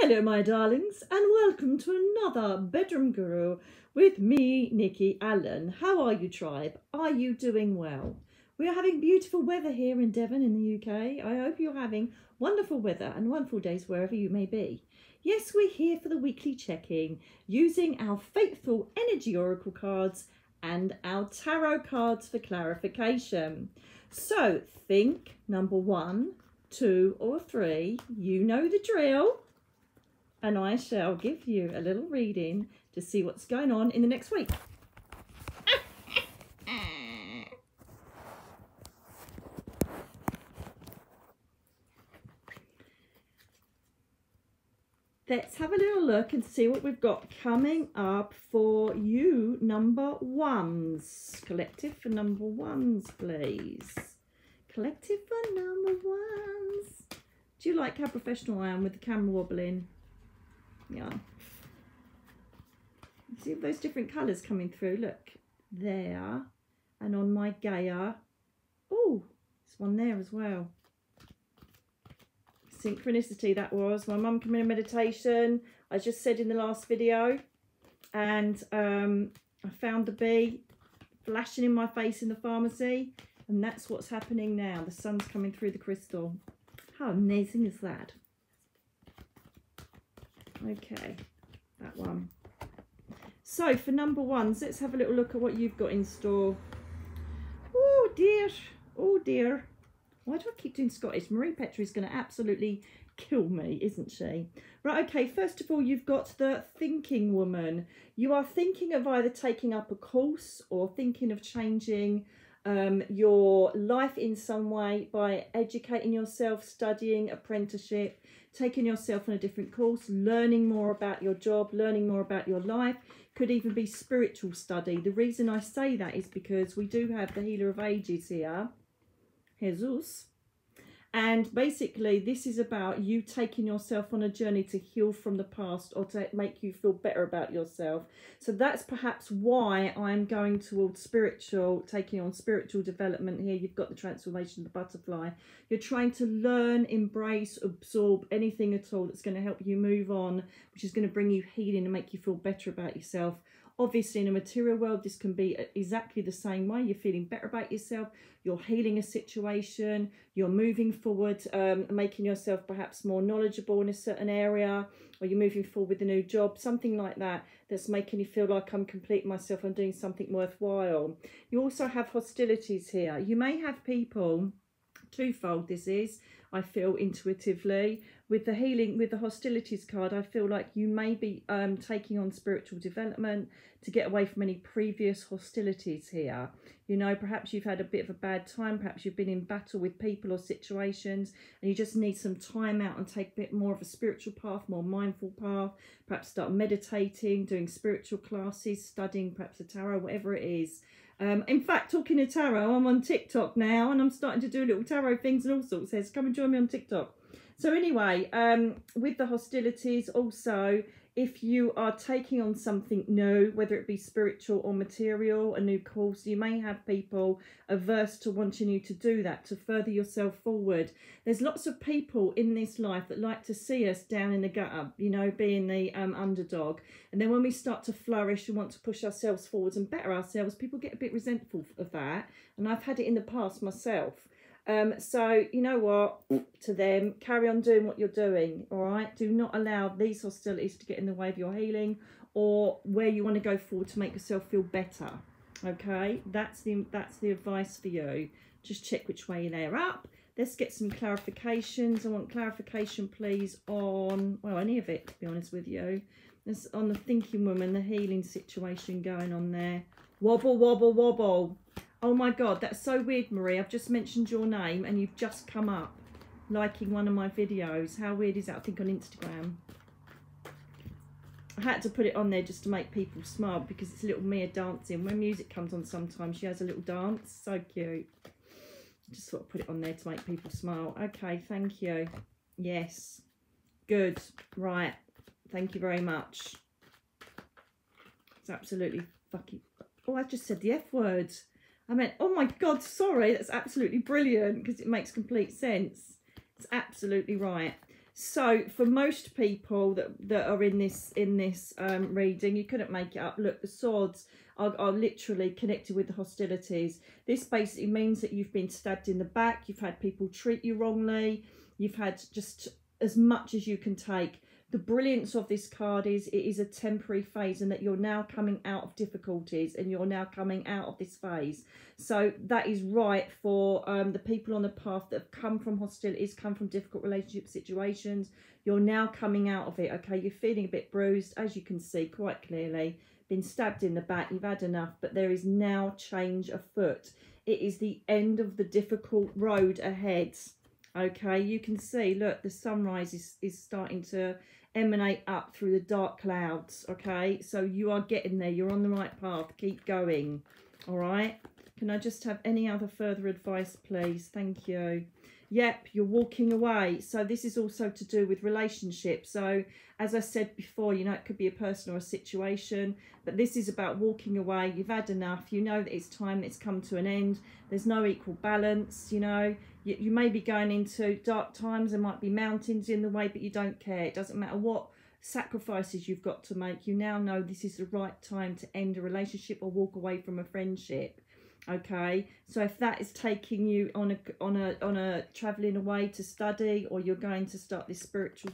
Hello my darlings and welcome to another Bedroom Guru with me, Nikki Allen. How are you tribe? Are you doing well? We are having beautiful weather here in Devon in the UK. I hope you're having wonderful weather and wonderful days wherever you may be. Yes, we're here for the weekly check-in using our faithful energy oracle cards and our tarot cards for clarification. So think number 1, 2 or 3, you know the drill. And I shall give you a little reading to see what's going on in the next week. Let's have a little look and see what we've got coming up for you, number ones. Collective for number ones, please. Collective for number ones. Do you like how professional I am with the camera wobbling? Yeah, see those different colours coming through, look there, and on my Gaia. Oh, there's one there as well. Synchronicity that was. My mum came in a meditation, I just said in the last video, and I found the bee flashing in my face in the pharmacy, and that's what's happening now. The sun's coming through the crystal. How amazing is that? Okay, that one. So for number ones, let's have a little look at what you've got in store. Oh dear, oh dear. Why do I keep doing Scottish? Marie Petrie's going to absolutely kill me, isn't she? Right, okay, first of all, you've got the thinking woman. You are thinking of either taking up a course or thinking of changing your life in some way by educating yourself, studying, apprenticeship, taking yourself on a different course, learning more about your job, learning more about your life. Could even be spiritual study. The reason I say that is because we do have the healer of ages here, Jesus, and basically this is about you taking yourself on a journey to heal from the past or to make you feel better about yourself. So that's perhaps why I'm going towards spiritual, taking on spiritual development here. You've got the transformation of the butterfly. You're trying to learn, embrace, absorb anything at all that's going to help you move on, which is going to bring you healing and make you feel better about yourself. Obviously, in a material world, this can be exactly the same way. You're feeling better about yourself. You're healing a situation. You're moving forward, making yourself perhaps more knowledgeable in a certain area, or you're moving forward with a new job, something like that, that's making you feel like I'm completing myself. I'm doing something worthwhile. You also have hostilities here. You may have people, twofold this is, I feel intuitively, with the healing, with the hostilities card, I feel like you may be taking on spiritual development to get away from any previous hostilities here. You know, perhaps you've had a bit of a bad time, perhaps you've been in battle with people or situations, and you just need some time out and take a bit more of a spiritual path, more mindful path, perhaps start meditating, doing spiritual classes, studying perhaps the tarot, whatever it is. In fact, talking of tarot, I'm on TikTok now and I'm starting to do little tarot things and all sorts. Says, come and join me on TikTok. So anyway, with the hostilities also, if you are taking on something new, whether it be spiritual or material, a new course, you may have people averse to wanting you to do that, to further yourself forward. There's lots of people in this life that like to see us down in the gutter, you know, being the underdog. And then when we start to flourish and want to push ourselves forwards and better ourselves, people get a bit resentful of that. And I've had it in the past myself. So you know what, to them, carry on doing what you're doing, all right? Do not allow these hostilities to get in the way of your healing or where you want to go forward to make yourself feel better, okay? That's the advice for you. Just check which way they're up. Let's get some clarifications. I want clarification, please, on, well, any of it, to be honest with you. This, on the thinking woman, the healing situation going on there. Wobble, wobble, wobble. Oh my God, that's so weird, Marie. I've just mentioned your name and you've just come up liking one of my videos. How weird is that? I think on Instagram. I had to put it on there just to make people smile because it's little Mia dancing. When music comes on sometimes, she has a little dance. So cute. Just sort of put it on there to make people smile. Okay, thank you. Yes. Good. Right. Thank you very much. It's absolutely fucking... Oh, I just said the F word. I meant, oh my God, sorry, that's absolutely brilliant because it makes complete sense. It's absolutely right. So for most people that are in this reading, you couldn't make it up. Look, the swords are literally connected with the hostilities. This basically means that you've been stabbed in the back, you've had people treat you wrongly, you've had just as much as you can take. The brilliance of this card is it is a temporary phase, and that you're now coming out of difficulties and you're now coming out of this phase. So that is right for the people on the path that have come from hostilities, come from difficult relationship situations. You're now coming out of it, okay? You're feeling a bit bruised, as you can see quite clearly. Been stabbed in the back, you've had enough, but there is now change afoot. It is the end of the difficult road ahead. Okay, you can see, look, the sunrise is starting to emanate up through the dark clouds, okay? So you are getting there. You're on the right path. Keep going, all right? Can I just have any other further advice, please? Thank you. Yep, you're walking away. So this is also to do with relationships. So as I said before, you know, it could be a person or a situation, but this is about walking away. You've had enough. You know that it's time. It's come to an end. There's no equal balance, you know. You may be going into dark times. There might be mountains in the way, but you don't care. It doesn't matter what sacrifices you've got to make. You now know this is the right time to end a relationship or walk away from a friendship. Okay, so if that is taking you on a traveling away to study, or you're going to start this spiritual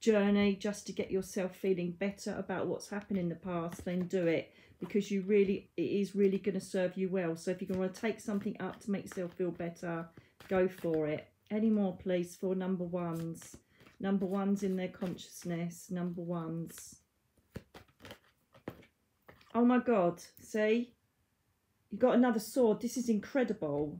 journey just to get yourself feeling better about what's happened in the past, then do it, because you really, it is really going to serve you well. So if you're going to want to take something up to make yourself feel better, go for it. Any more, please, for number ones? Number ones in their consciousness, number ones. Oh my God, see? You got another sword. This is incredible.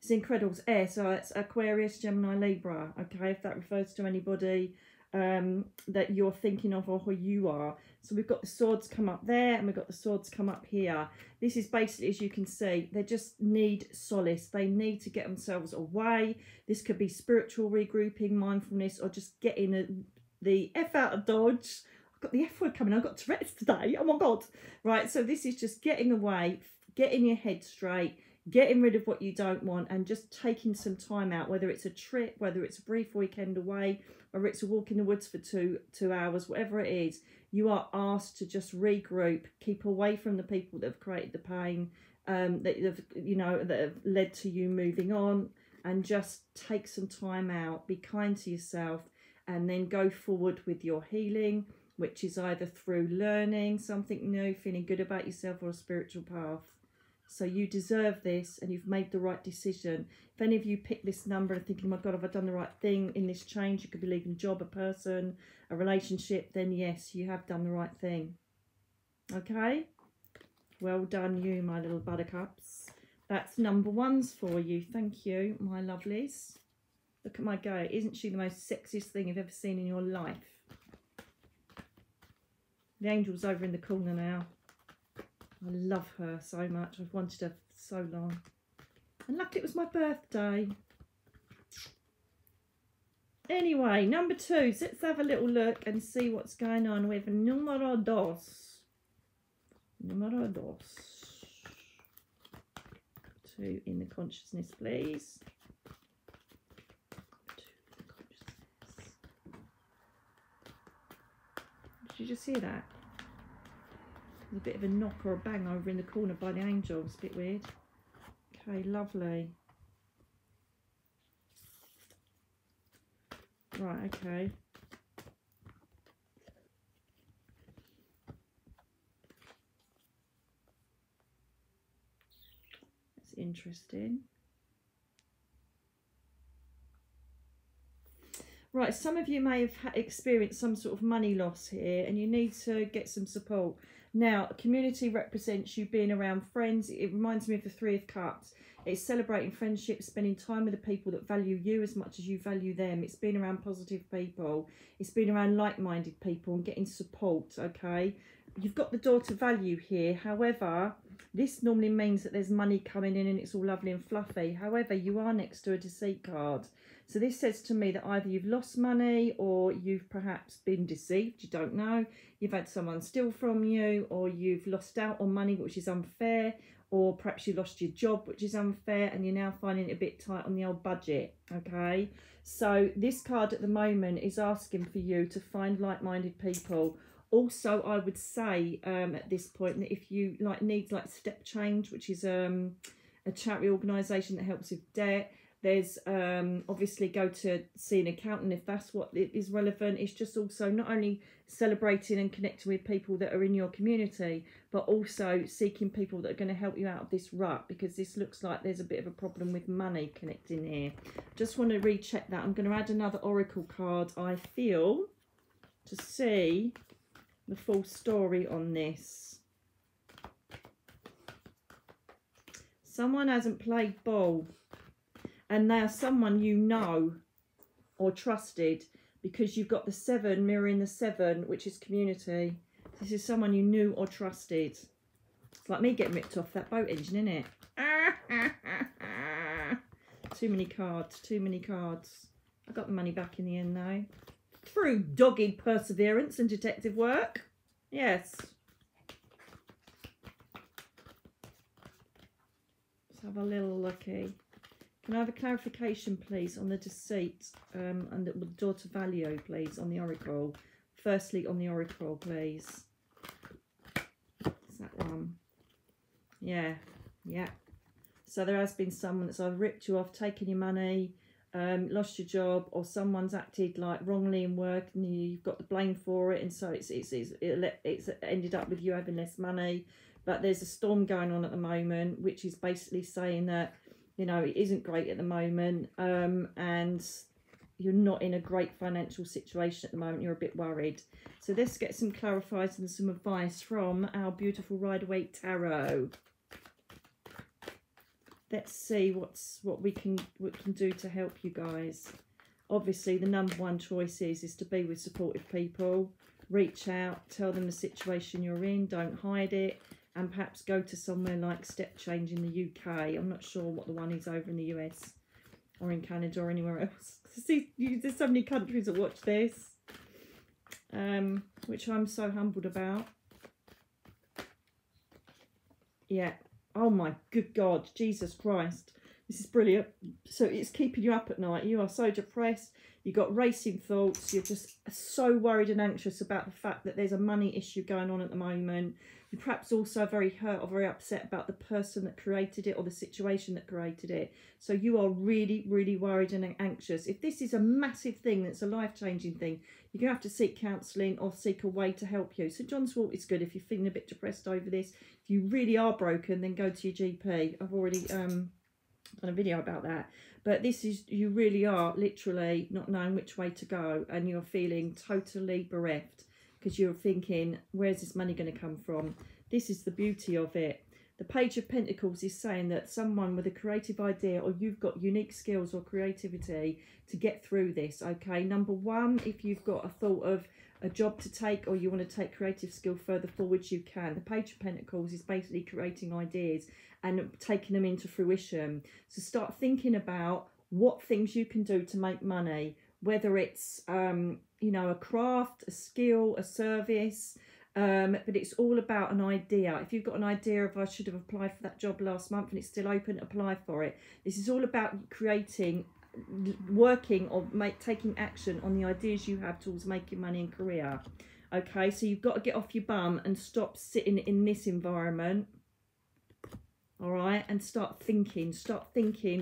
It's incredible. It's air, so it's Aquarius, Gemini, Libra. Okay, if that refers to anybody that you're thinking of or who you are. So we've got the swords come up there, and we've got the swords come up here. This is basically, as you can see, they just need solace. They need to get themselves away. This could be spiritual regrouping, mindfulness, or just getting the F out of Dodge. I've got the F word coming. I've got Tourette's today. Oh my God. Right, so this is just getting away, getting your head straight, getting rid of what you don't want, and just taking some time out, whether it's a trip, whether it's a brief weekend away, or it's a walk in the woods for two hours, whatever it is. You are asked to just regroup, keep away from the people that have created the pain, that have led to you moving on, and just take some time out, be kind to yourself, and then go forward with your healing, which is either through learning something new, feeling good about yourself, or a spiritual path. So you deserve this, and you've made the right decision. If any of you pick this number and thinking, oh my God, have I done the right thing in this change? You could be leaving a job, a person, a relationship. Then yes, you have done the right thing. Okay? Well done you, my little buttercups. That's number ones for you. Thank you, my lovelies. Look at my Gaia. Isn't she the most sexiest thing you've ever seen in your life? The angel's over in the corner now. I love her so much. I've wanted her for so long. And luckily it was my birthday. Anyway, number twos. Let's have a little look and see what's going on with numero dos. Numero dos. Two in the consciousness, please. Two in the consciousness. Did you just hear that? A bit of a knock or a bang over in the corner by the angels. A bit weird. Okay, lovely. Right, okay. That's interesting. Right, some of you may have experienced some sort of money loss here, and you need to get some support. Now, community represents you being around friends. It reminds me of the Three of Cups. It's celebrating friendship, spending time with the people that value you as much as you value them. It's being around positive people. It's being around like-minded people and getting support, okay? You've got the door to value here. However, this normally means that there's money coming in and it's all lovely and fluffy. However, you are next to a deceit card. So this says to me that either you've lost money, or you've perhaps been deceived, you don't know, you've had someone steal from you, or you've lost out on money, which is unfair, or perhaps you lost your job, which is unfair, and you're now finding it a bit tight on the old budget, okay? So this card at the moment is asking for you to find like-minded people. Also, I would say at this point that if you need Step Change, which is a charity organisation that helps with debt, there's obviously go to see an accountant if that's what is relevant. It's just also not only celebrating and connecting with people that are in your community, but also seeking people that are going to help you out of this rut, because this looks like there's a bit of a problem with money connecting here. Just want to recheck that. I'm going to add another oracle card, I feel, to see the full story on this. Someone hasn't played ball. And they are someone you know or trusted, because you've got the 7 mirroring the 7, which is community. This is someone you knew or trusted. It's like me getting ripped off that boat engine, isn't it? Too many cards, too many cards. I got the money back in the end, though. Through dogged perseverance and detective work. Yes. Let's have a little looky. Can I have a clarification, please, on the deceit and the door to value, please, on the oracle? Firstly, on the oracle, please. Is that one? Yeah, yeah. So there has been someone that's either ripped you off, taken your money, lost your job, or someone's acted like wrongly in work, and you've got the blame for it, and so it's ended up with you having less money. But there's a storm going on at the moment, which is basically saying that, you know, it isn't great at the moment, and you're not in a great financial situation at the moment. You're a bit worried. So let's get some clarifiers and some advice from our beautiful Rider Waite Tarot. Let's see what we can do to help you guys. Obviously, the #1 choice is to be with supportive people. Reach out, tell them the situation you're in. Don't hide it. And perhaps go to somewhere like Step Change in the UK. I'm not sure what the one is over in the US or in Canada or anywhere else. See, there's so many countries that watch this, which I'm so humbled about. Yeah. Oh, my good God. Jesus Christ. This is brilliant. So it's keeping you up at night. You are so depressed. You've got racing thoughts. You're just so worried and anxious about the fact that there's a money issue going on at the moment. You're perhaps also very hurt or very upset about the person that created it or the situation that created it. So you are really, really worried and anxious. If this is a massive thing, that's a life-changing thing, you're going to have to seek counselling or seek a way to help you. So John Swart is good if you're feeling a bit depressed over this. If you really are broken, then go to your GP. I've already done a video about that. But this is, you really are literally not knowing which way to go, and you're feeling totally bereft because you're thinking, where's this money going to come from? This is the beauty of it. The Page of Pentacles is saying that someone with a creative idea, or you've got unique skills or creativity to get through this, okay? #1, if you've got a thought of a job to take, or you want to take creative skill further forwards, you can. The Page of Pentacles is basically creating ideas and taking them into fruition. So start thinking about what things you can do to make money, whether it's, you know, a craft, a skill, a service, but it's all about an idea. If you've got an idea of, I should have applied for that job last month and it's still open, apply for it. This is all about creating, working or taking action on the ideas you have towards making money and career. Okay, so you've got to get off your bum and stop sitting in this environment, all right, and start thinking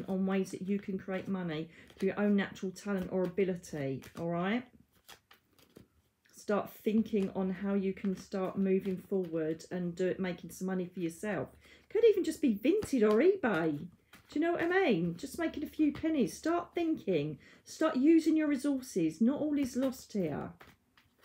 on ways that you can create money through your own natural talent or ability, all right? Start thinking on how you can start moving forward and making some money for yourself. Could even just be Vinted or eBay. Do you know what I mean? Just making a few pennies. Start thinking. Start using your resources. Not all is lost here.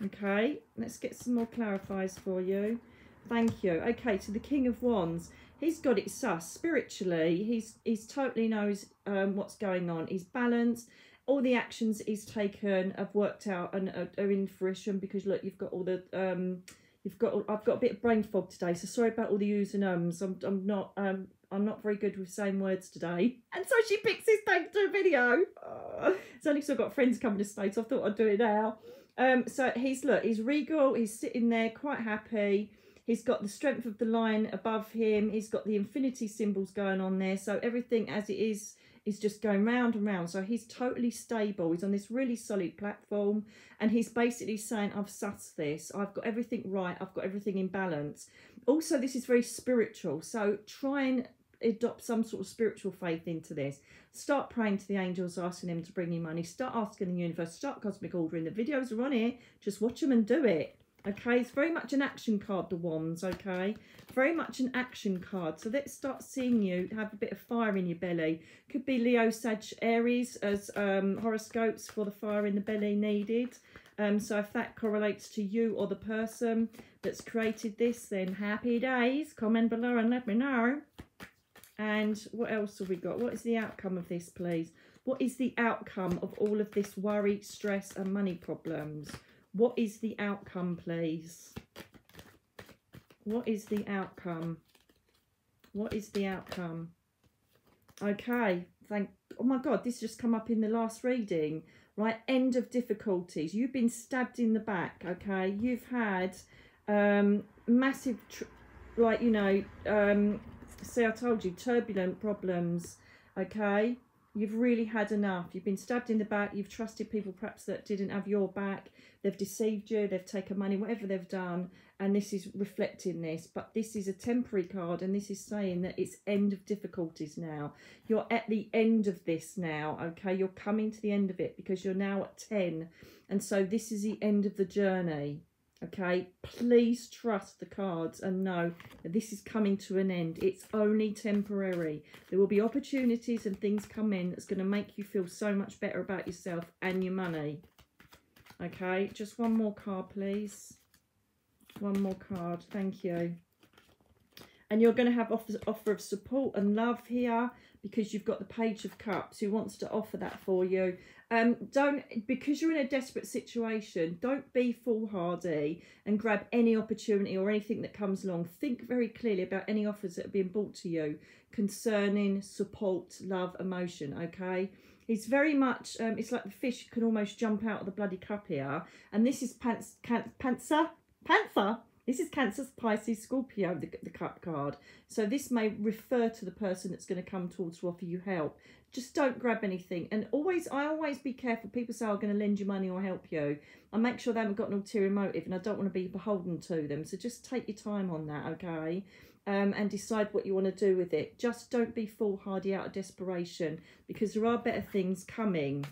Okay, let's get some more clarifiers for you. Thank you. Okay, so the King of Wands. He's got it sus spiritually. He's totally knows what's going on. He's balanced. All the actions he's taken have worked out and are in fruition, because look, you've got all the I've got a bit of brain fog today, so sorry about all the yous and ums. I'm not very good with saying words today, and so she picks this thanks to a video. It's only because I've got friends coming to stay, so I thought I'd do it now. So he's, look, he's regal. He's sitting there quite happy. He's got the strength of the lion above him. He's got the infinity symbols going on there. So everything as it is just going round and round. So he's totally stable. He's on this really solid platform, and he's basically saying, I've sussed this. I've got everything right. I've got everything in balance. Also, this is very spiritual. So try and adopt some sort of spiritual faith into this. Start praying to the angels, asking them to bring you money. Start asking the universe. Start cosmic ordering. The videos are on here. Just watch them and do it. Okay, it's very much an action card, the wands, okay? Very much an action card. So let's start seeing you have a bit of fire in your belly. Could be Leo, Sag, Aries as horoscopes for the fire in the belly needed. So if that correlates to you or the person that's created this, then happy days. Comment below and let me know. And what else have we got? What is the outcome of this, please? What is the outcome of all of this worry, stress and money problems? What is the outcome, please? What is the outcome? What is the outcome? Okay, thank, oh my God, this just come up in the last reading, right? End of difficulties. You've been stabbed in the back, okay? You've had massive, like, you know, see, I told you, turbulent problems, okay? You've really had enough. You've been stabbed in the back. You've trusted people perhaps that didn't have your back. They've deceived you. They've taken money, whatever they've done. And this is reflecting this. But this is a temporary card. And this is saying that it's end of difficulties now. You're at the end of this now. Okay, you're coming to the end of it because you're now at 10. And so this is the end of the journey. Okay, please trust the cards and know that this is coming to an end. It's only temporary. There will be opportunities and things come in that's going to make you feel so much better about yourself and your money. Okay, just one more card, please. One more card. Thank you. And you're going to have offer of support and love here because you've got the Page of Cups who wants to offer that for you. Don't, because you're in a desperate situation, don't be foolhardy and grab any opportunity or anything that comes along. Think very clearly about any offers that are being brought to you concerning support, love, emotion, okay? It's very much, it's like the fish can almost jump out of the bloody cup here. And this is Panther. This is Cancer, Pisces, Scorpio, the cup card. So this may refer to the person that's going to come towards to offer you help. Just don't grab anything. And always, I always be careful. People say, I'm going to lend you money or help you. I make sure they haven't got an ulterior motive and I don't want to be beholden to them. So just take your time on that, okay? And decide what you want to do with it. Just don't be foolhardy out of desperation because there are better things coming.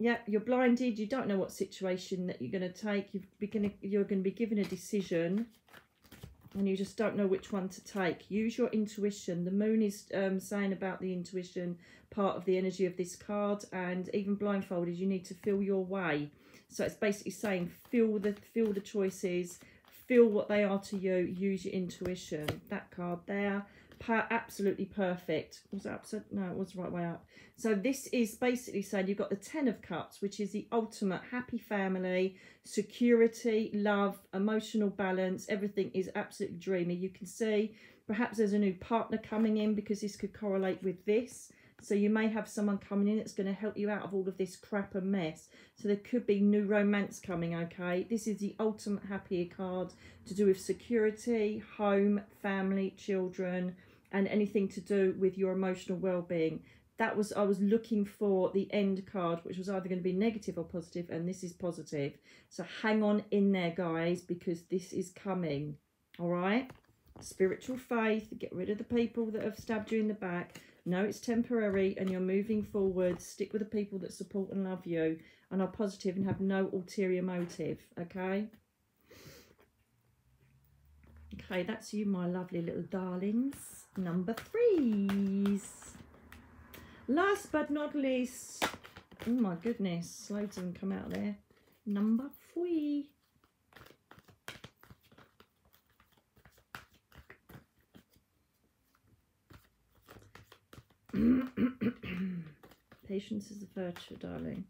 Yep, you're blinded. You don't know what situation that you're going to take. You're going to be given a decision and you just don't know which one to take. Use your intuition. The moon is saying about the intuition part of the energy of this card, and even blindfolded, you need to feel your way. So it's basically saying feel the choices, feel what they are to you, use your intuition. That card there. Absolutely perfect. Was it upside? No, it was the right way up. So this is basically saying you've got the Ten of Cups, which is the ultimate happy family, security, love, emotional balance. Everything is absolutely dreamy. You can see perhaps there's a new partner coming in because this could correlate with this. So you may have someone coming in that's going to help you out of all of this crap and mess. So there could be new romance coming, okay? This is the ultimate happier card to do with security, home, family, children, and anything to do with your emotional well-being. That was, I was looking for the end card, which was either going to be negative or positive, and this is positive. So hang on in there, guys, because this is coming, all right? Spiritual faith, get rid of the people that have stabbed you in the back. No, it's temporary and you're moving forward. Stick with the people that support and love you and are positive and have no ulterior motive, okay? Okay, that's you, my lovely little darlings. Number threes. Last but not least, oh my goodness, loads of them come out there. Number three. Patience is a virtue, darling.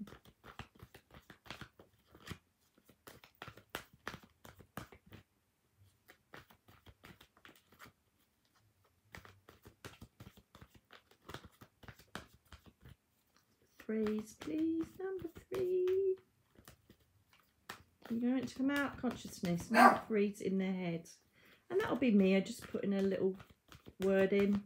Threes, please. Number three. You don't have to come out consciousness. Number threes in their head. And that'll be me. I just putting a little word in.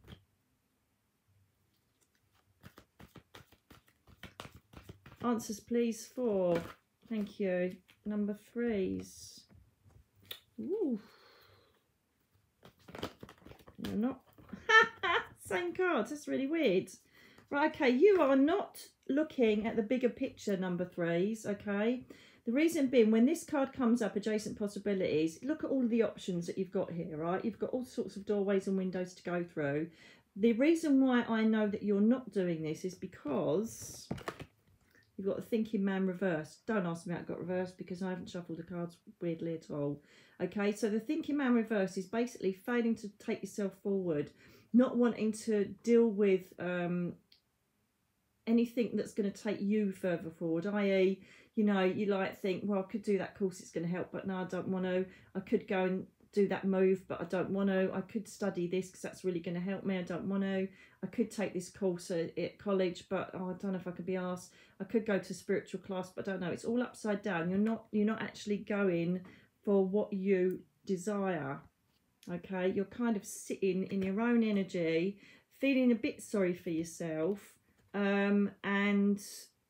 Answers, please, for, thank you, number threes. Ooh. You're not. Same cards. That's really weird. Right, okay, you are not looking at the bigger picture, number threes, okay? The reason being, when this card comes up, adjacent possibilities, look at all of the options that you've got here, right? You've got all sorts of doorways and windows to go through. The reason why I know that you're not doing this is because you've got the thinking man reversed. Don't ask me how it got reversed because I haven't shuffled the cards weirdly at all. Okay, so the thinking man reversed is basically failing to take yourself forward, not wanting to deal with anything that's going to take you further forward, i.e., you know, you like think, well, I could do that course, it's going to help, but no, I don't want to. I could go and do that move, but I don't want to. I could study this because that's really going to help me. I don't want to. I could take this course at college, but oh, I don't know if I could be asked. I could go to spiritual class, but I don't know. It's all upside down. You're not actually going for what you desire. Okay, you're kind of sitting in your own energy, feeling a bit sorry for yourself, and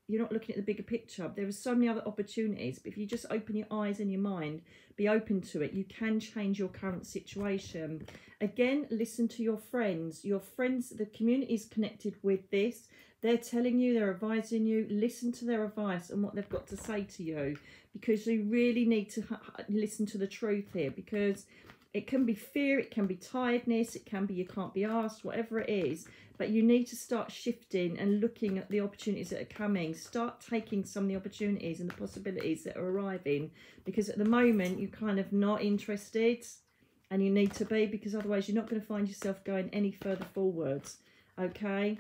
you're not looking at the bigger picture. There are so many other opportunities, but if you just open your eyes and your mind, be open to it, you can change your current situation. Again, listen to your friends. Your friends, the community is connected with this. They're telling you, they're advising you. Listen to their advice and what they've got to say to you, because you really need to listen to the truth here, because it can be fear, it can be tiredness, it can be you can't be asked, whatever it is. But you need to start shifting and looking at the opportunities that are coming. Start taking some of the opportunities and the possibilities that are arriving, because at the moment you're kind of not interested, and you need to be, because otherwise you're not going to find yourself going any further forwards. Okay?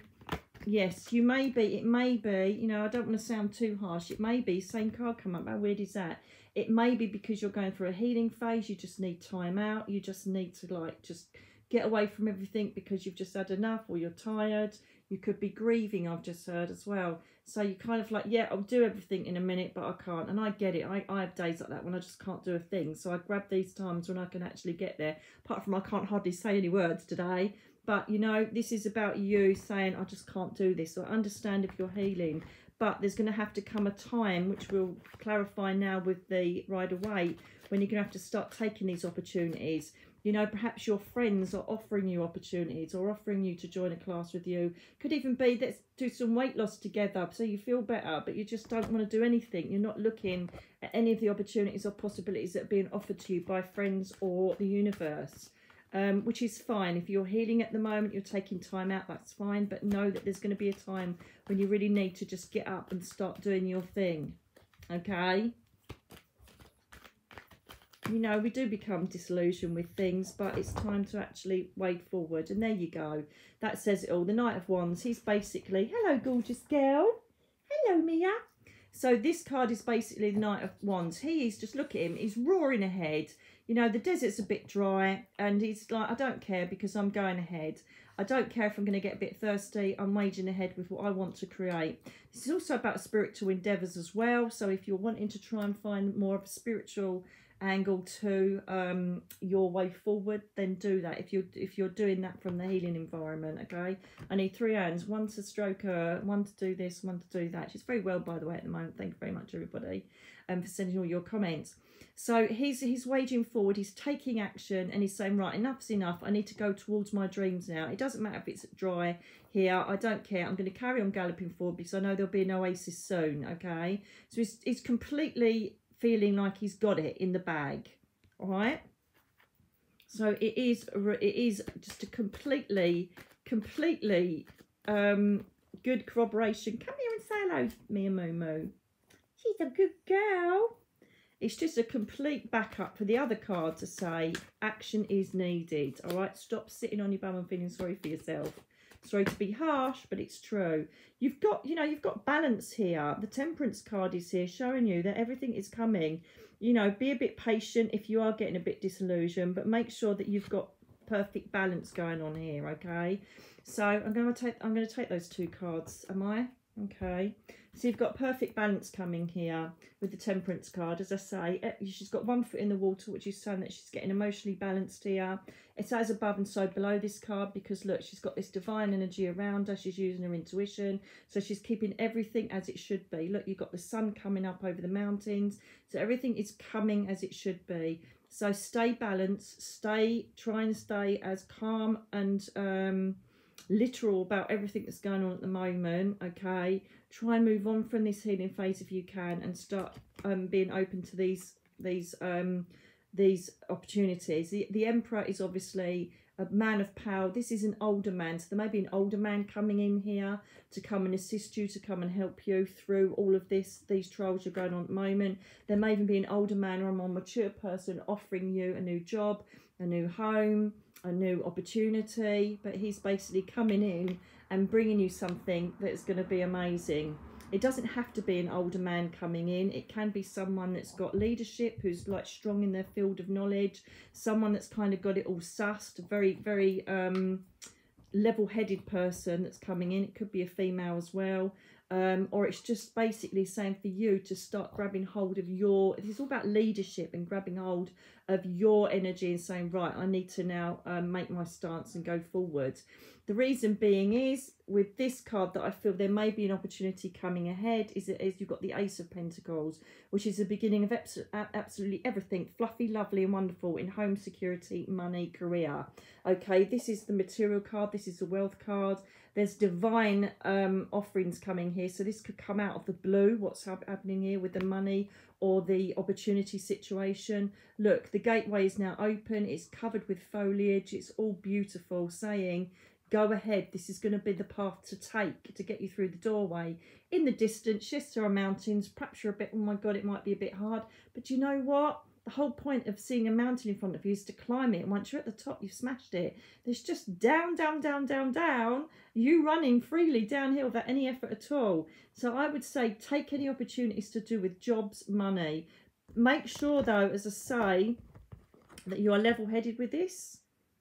Yes, you may be, it may be, you know, I don't want to sound too harsh. It may be, same card come up, how weird is that? It may be because you're going through a healing phase. You just need time out. You just need to like just get away from everything because you've just had enough, or you're tired. You could be grieving, I've just heard as well. So you kind of like, yeah, I'll do everything in a minute, but I can't. And I get it. I have days like that when I just can't do a thing. So I grab these times when I can actually get there. Apart from I can't hardly say any words today. But, you know, this is about you saying, I just can't do this. So I understand if you're healing. But there's going to have to come a time, which we'll clarify now with the Rider Waite, when you're going to have to start taking these opportunities. You know, perhaps your friends are offering you opportunities or offering you to join a class with you. Could even be, let's do some weight loss together so you feel better, but you just don't want to do anything. You're not looking at any of the opportunities or possibilities that are being offered to you by friends or the universe. Which is fine. If you're healing at the moment, you're taking time out, that's fine, but know that there's going to be a time when you really need to just get up and start doing your thing, okay? You know, we do become disillusioned with things, but it's time to actually wade forward, and there you go. That says it all. The Knight of Wands, he's basically, hello, gorgeous girl. Hello, Mia. So this card is basically the Knight of Wands. He is, just look at him, he's roaring ahead. You know, the desert's a bit dry and he's like, I don't care because I'm going ahead. I don't care if I'm going to get a bit thirsty. I'm waging ahead with what I want to create. This is also about spiritual endeavours as well. So if you're wanting to try and find more of a spiritual angle to your way forward, then do that. If you're doing that from the healing environment, okay? I need three hands, one to stroke her, one to do this, one to do that. She's very well, by the way, at the moment. Thank you very much, everybody, for sending all your comments. So he's waging forward, he's taking action, and he's saying, right, enough's enough. I need to go towards my dreams now. It doesn't matter if it's dry here. I don't care. I'm going to carry on galloping forward because I know there'll be an oasis soon, okay? So he's completely feeling like he's got it in the bag, all right? So it is just a completely good corroboration. Come here and say hello, Mia Moo Moo. She's a good girl. It's just a complete backup for the other card to say action is needed, all right? Stop sitting on your bum and feeling sorry for yourself. Sorry to be harsh, but it's true. You've got, you know, you've got balance here. The Temperance card is here showing you that everything is coming. You know, be a bit patient if you are getting a bit disillusioned, but make sure that you've got perfect balance going on here, okay? So I'm going to take those two cards, am I? Okay, so you've got perfect balance coming here with the Temperance card. As I say, she's got one foot in the water, which is saying that she's getting emotionally balanced here. It's as above and so below this card, because look, she's got this divine energy around her. She's using her intuition, so she's keeping everything as it should be. Look, you've got the sun coming up over the mountains, so everything is coming as it should be. So stay balanced, try and stay as calm and literal about everything that's going on at the moment. Okay, try and move on from this healing phase if you can, and start being open to these opportunities. The Emperor is obviously a man of power. This is an older man, so there may be an older man coming in here to come and assist you, to come and help you through all of these trials you're going on at the moment. There may even be an older man or a more mature person offering you a new job, a new home, a new opportunity, but he's basically coming in and bringing you something that's going to be amazing. It doesn't have to be an older man coming in. It can be someone that's got leadership, who's like strong in their field of knowledge, someone that's kind of got it all sussed, a very, very level-headed person that's coming in. It could be a female as well. Or it's just basically saying for you to start grabbing hold of your, it's all about leadership and grabbing hold of your energy and saying, right, I need to now make my stance and go forward. The reason being is with this card that I feel there may be an opportunity coming ahead is you've got the Ace of Pentacles, which is the beginning of absolutely everything fluffy, lovely and wonderful in home, security, money, career. Okay, this is the material card. This is the wealth card. There's divine offerings coming here. So this could come out of the blue, what's happening here with the money or the opportunity situation. Look, the gateway is now open. It's covered with foliage. It's all beautiful, saying, go ahead. This is going to be the path to take to get you through the doorway. In the distance, yes, there are mountains. Perhaps you're a bit, oh my God, it might be a bit hard. But you know what? The whole point of seeing a mountain in front of you is to climb it. And once you're at the top, you've smashed it. There's just down, down, down, down, down. You running freely downhill without any effort at all. So I would say take any opportunities to do with jobs, money. Make sure, though, as I say, that you are level-headed with this.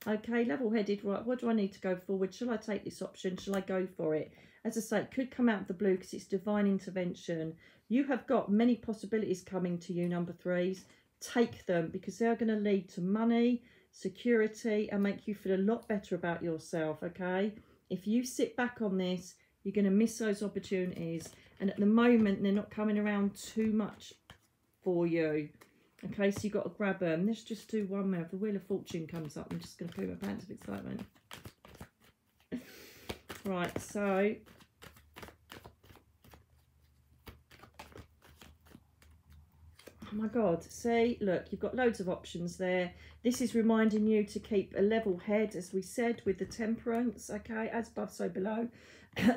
Okay, level-headed. Right, what do I need to go forward? Shall I take this option? Shall I go for it? As I say, it could come out of the blue because it's divine intervention. You have got many possibilities coming to you, number threes. Take them, because they're going to lead to money, security, and make you feel a lot better about yourself. Okay, if you sit back on this, you're going to miss those opportunities, and at the moment they're not coming around too much for you. Okay, so you've got to grab them. Let's just do one more. If the Wheel of Fortune comes up, I'm just going to poo my pants of excitement. Right, so oh my God, see, look, you've got loads of options there. This is reminding you to keep a level head, as we said, with the Temperance, okay, as above, so below.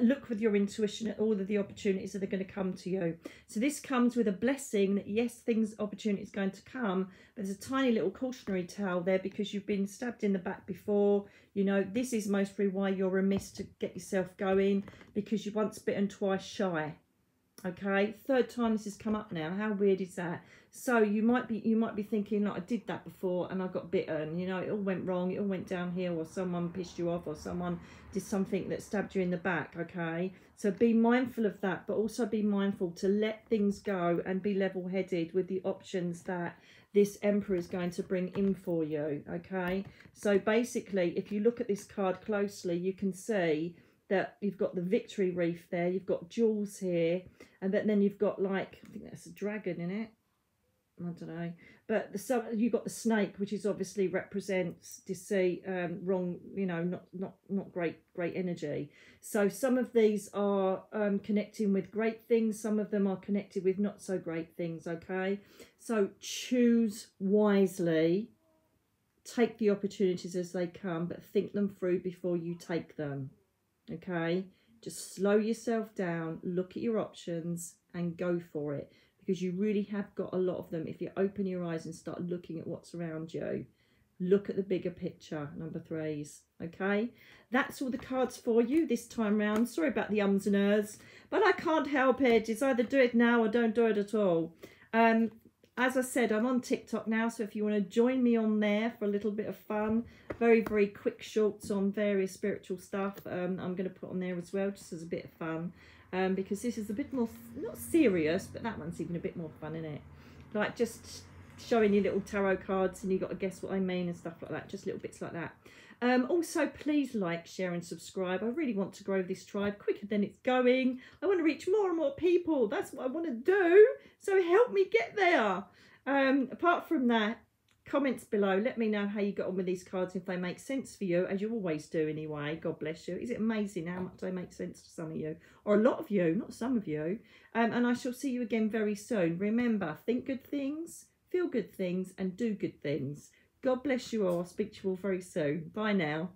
Look with your intuition at all of the opportunities that are going to come to you. So this comes with a blessing that, yes, things, opportunities going to come, but there's a tiny little cautionary tale there because you've been stabbed in the back before. You know, this is mostly why you're remiss to get yourself going, because you're once bitten, twice shy. Okay, third time this has come up now. How weird is that? So you might be thinking, like, I did that before and I got bitten. You know, it all went wrong. It all went downhill, or someone pissed you off, or someone did something that stabbed you in the back. Okay, so be mindful of that, but also be mindful to let things go and be level-headed with the options that this Emperor is going to bring in for you. Okay, so basically, if you look at this card closely, you can see that you've got the victory wreath there, you've got jewels here, and then you've got, like, I think that's a dragon in it, I don't know, but so you've got the snake, which is obviously represents deceit, wrong, you know, not great energy. So some of these are connecting with great things, some of them are connected with not so great things. Okay, so choose wisely, take the opportunities as they come, but think them through before you take them. Okay, just slow yourself down, look at your options and go for it, because you really have got a lot of them if you open your eyes and start looking at what's around you. Look at the bigger picture, number threes. Okay, that's all the cards for you this time round. Sorry about the ums and ers, but I can't help it. It's either do it now or don't do it at all. As I said, I'm on TikTok now, so if you want to join me on there for a little bit of fun, very, very quick shorts on various spiritual stuff, I'm going to put on there as well, just as a bit of fun. because this is a bit more, not serious, but that one's even a bit more fun, isn't it? Like just showing you little tarot cards and you got to guess what I mean and stuff like that, just little bits like that. Also, please like, share and subscribe. I really want to grow this tribe quicker than it's going. I want to reach more and more people. That's what I want to do. So help me get there. Apart from that, comments below. Let me know how you got on with these cards, if they make sense for you, as you always do anyway. God bless you. Is it amazing how much they make sense to some of you? Or a lot of you, not some of you. And I shall see you again very soon. Remember, think good things, feel good things and do good things. God bless you all. I'll speak to you all very soon. Bye now.